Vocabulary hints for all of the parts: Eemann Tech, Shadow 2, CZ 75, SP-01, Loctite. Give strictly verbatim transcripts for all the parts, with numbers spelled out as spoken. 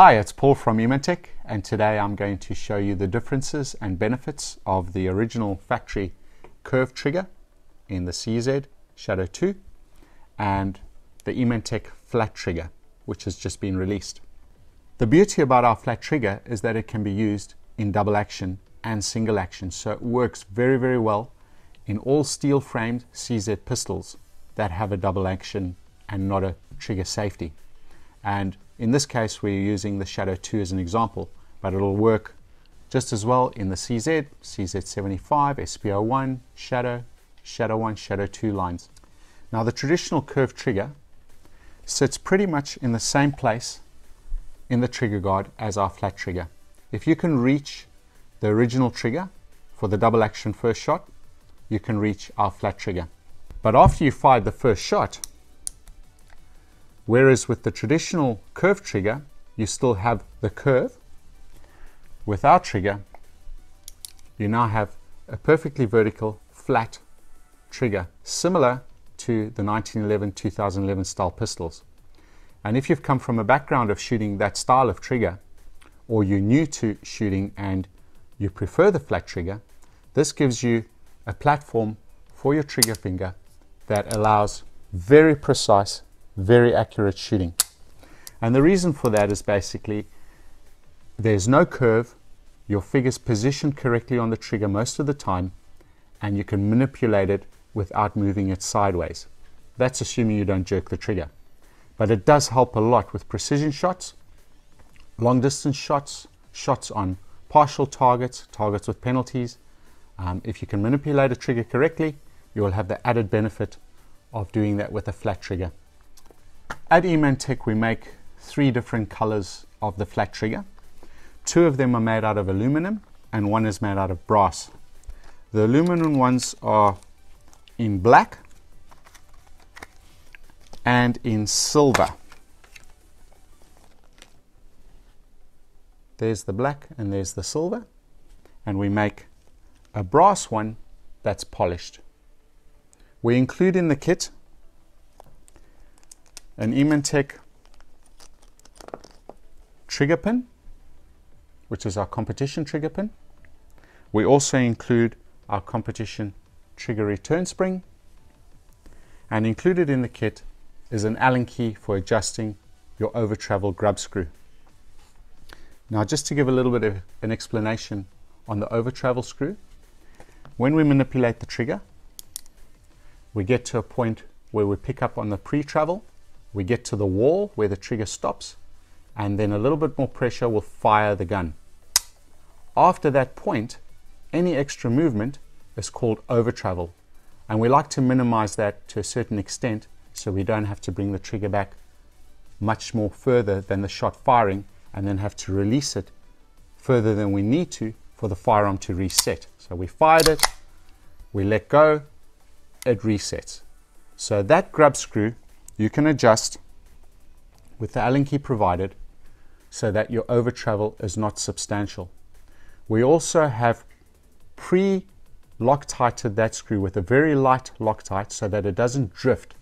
Hi, it's Paul from Eemann Tech, and today I'm going to show you the differences and benefits of the original factory curve trigger in the C Z Shadow two and the Eemann Tech flat trigger, which has just been released. The beauty about our flat trigger is that it can be used in double action and single action, so it works very very well in all steel framed C Z pistols that have a double action and not a trigger safety. And in this case, we're using the Shadow two as an example, but it'll work just as well in the C Z, C Z seventy-five, S P zero one, Shadow, Shadow one, Shadow two lines. Now, the traditional curved trigger sits pretty much in the same place in the trigger guard as our flat trigger. If you can reach the original trigger for the double action first shot, you can reach our flat trigger. But after you fired the first shot, whereas with the traditional curve trigger, you still have the curve, with our trigger, you now have a perfectly vertical flat trigger, similar to the nineteen eleven, two thousand eleven style pistols. And if you've come from a background of shooting that style of trigger, or you're new to shooting and you prefer the flat trigger, this gives you a platform for your trigger finger that allows very precise, very accurate shooting. And the reason for that is basically there's no curve, your finger's positioned correctly on the trigger most of the time, and you can manipulate it without moving it sideways. That's assuming you don't jerk the trigger. But it does help a lot with precision shots, long distance shots, shots on partial targets, targets with penalties. Um, if you can manipulate a trigger correctly, you will have the added benefit of doing that with a flat trigger. At Eemann Tech, we make three different colors of the flat trigger. Two of them are made out of aluminum and one is made out of brass. The aluminum ones are in black and in silver. There's the black and there's the silver. And we make a brass one that's polished. We include in the kit an Eemann Tech trigger pin, which is our competition trigger pin. We also include our competition trigger return spring, and included in the kit is an Allen key for adjusting your over travel grub screw. Now, just to give a little bit of an explanation on the over travel screw, when we manipulate the trigger, we get to a point where we pick up on the pre-travel. We get to the wall where the trigger stops, and then a little bit more pressure will fire the gun. After that point, any extra movement is called over travel, and we like to minimize that to a certain extent so we don't have to bring the trigger back much more further than the shot firing and then have to release it further than we need to for the firearm to reset. So we fired it, we let go, it resets. So that grub screw you can adjust with the Allen key provided so that your over travel is not substantial. We also have pre-Loctited that screw with a very light Loctite so that it doesn't drift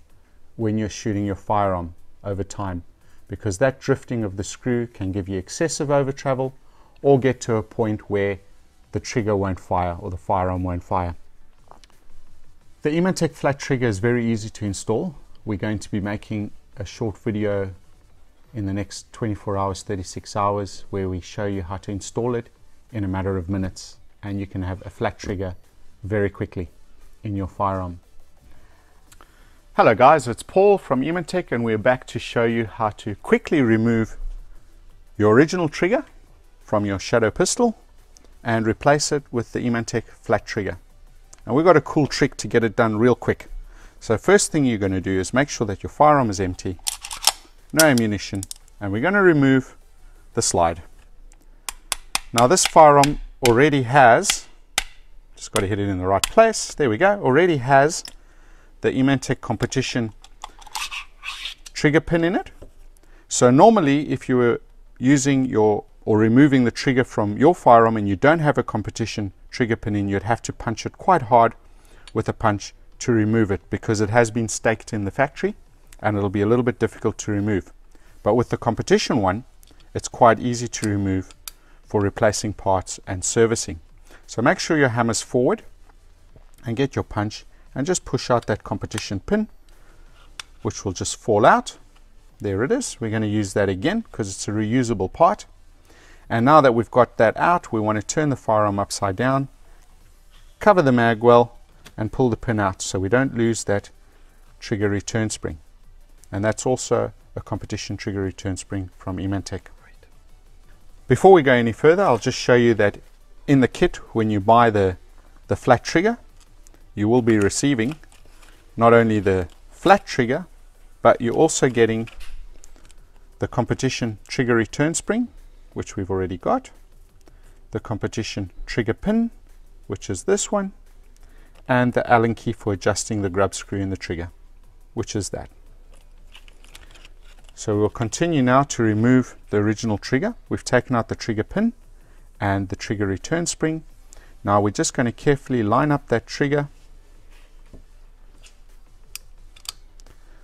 when you're shooting your firearm over time, because that drifting of the screw can give you excessive over travel or get to a point where the trigger won't fire or the firearm won't fire. The Eemann Tech flat trigger is very easy to install. We're going to be making a short video in the next twenty-four hours, thirty-six hours, where we show you how to install it in a matter of minutes, and you can have a flat trigger very quickly in your firearm. Hello guys, it's Paul from Eemann Tech, and we're back to show you how to quickly remove your original trigger from your Shadow pistol and replace it with the Eemann Tech flat trigger. And we've got a cool trick to get it done real quick. So first thing you're going to do is make sure that your firearm is empty, no ammunition, and we're going to remove the slide. Now this firearm already has, just got to hit it in the right place, there we go, already has the Eemann Tech competition trigger pin in it. So normally if you were using your or removing the trigger from your firearm and you don't have a competition trigger pin in, you'd have to punch it quite hard with a punch to remove it, because it has been staked in the factory and it'll be a little bit difficult to remove. But with the competition one, it's quite easy to remove for replacing parts and servicing. So make sure your hammer's forward and get your punch and just push out that competition pin, which will just fall out. There it is. We're going to use that again because it's a reusable part. And now that we've got that out, we want to turn the firearm upside down, cover the mag well, and pull the pin out so we don't lose that trigger return spring. And that's also a competition trigger return spring from Eemann Tech. Before we go any further, I'll just show you that in the kit, when you buy the, the flat trigger, you will be receiving not only the flat trigger, but you're also getting the competition trigger return spring, which we've already got, the competition trigger pin, which is this one, and the Allen key for adjusting the grub screw in the trigger, which is that. So we'll continue now to remove the original trigger. We've taken out the trigger pin and the trigger return spring. Now we're just going to carefully line up that trigger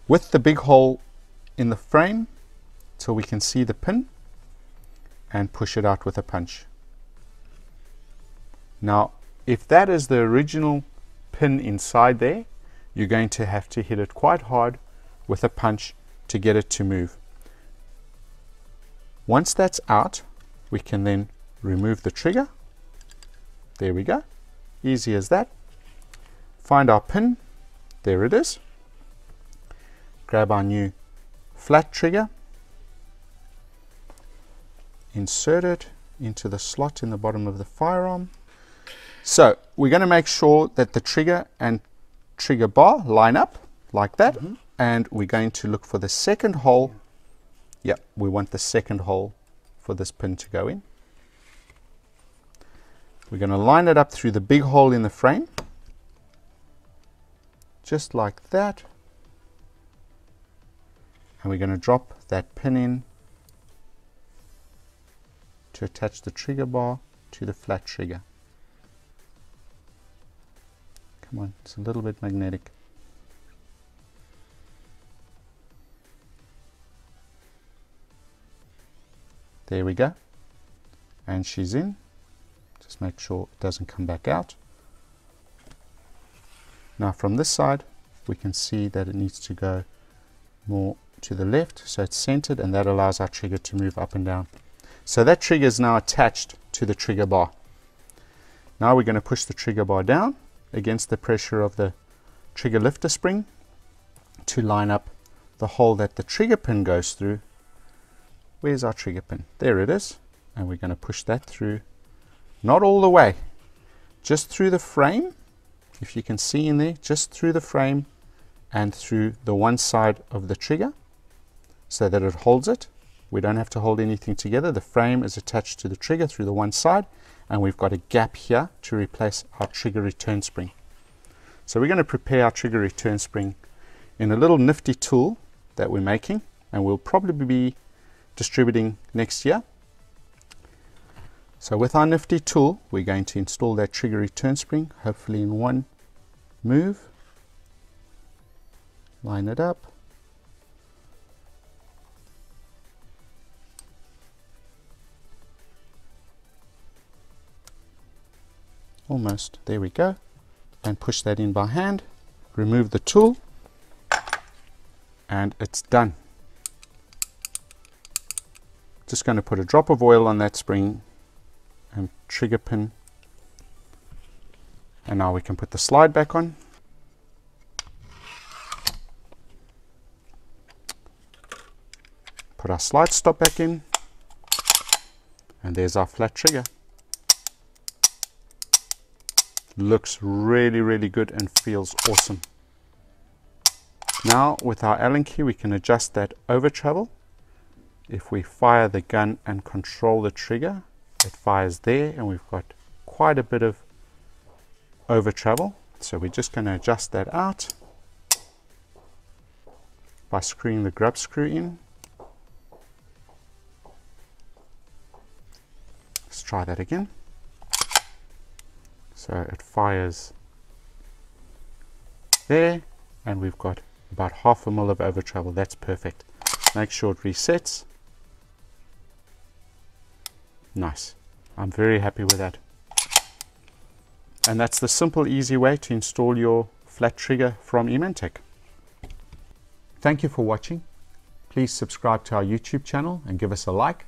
with the big hole in the frame so we can see the pin and push it out with a punch. Now if that is the original pin inside there, you're going to have to hit it quite hard with a punch to get it to move. Once that's out, we can then remove the trigger. There we go, easy as that. Find our pin, there it is. Grab our new flat trigger, insert it into the slot in the bottom of the firearm. So we're going to make sure that the trigger and trigger bar line up like that. Mm-hmm. And we're going to look for the second hole. Yep, we want the second hole for this pin to go in. We're going to line it up through the big hole in the frame, just like that. And we're going to drop that pin in to attach the trigger bar to the flat trigger. Come on, it's a little bit magnetic. There we go. And she's in. Just make sure it doesn't come back out. Now from this side, we can see that it needs to go more to the left, so it's centered, and that allows our trigger to move up and down. So that trigger is now attached to the trigger bar. Now we're going to push the trigger bar down against the pressure of the trigger lifter spring to line up the hole that the trigger pin goes through. Where's our trigger pin? There it is. And we're going to push that through, not all the way, just through the frame, if you can see in there, just through the frame and through the one side of the trigger so that it holds it. We don't have to hold anything together. The frame is attached to the trigger through the one side, and we've got a gap here to replace our trigger return spring. So we're going to prepare our trigger return spring in a little nifty tool that we're making, and we'll probably be distributing next year. So with our nifty tool, we're going to install that trigger return spring, hopefully in one move. Line it up. Almost, there we go, and push that in by hand, remove the tool, and it's done. Just going to put a drop of oil on that spring and trigger pin, and now we can put the slide back on. Put our slide stop back in, and there's our flat trigger. Looks really, really good and feels awesome. Now with our Allen key, we can adjust that over travel. If we fire the gun and control the trigger, it fires there, and we've got quite a bit of over travel. So we're just going to adjust that out by screwing the grub screw in. Let's try that again. So it fires there, and we've got about half a mil of over travel. That's perfect. Make sure it resets. nice. I'm very happy with that. And that's the simple, easy way to install your flat trigger from Eemann Tech. Thank you for watching. Please subscribe to our YouTube channel and give us a like.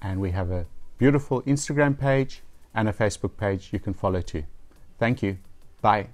And we have a beautiful Instagram page and a Facebook page you can follow too. Thank you. Bye.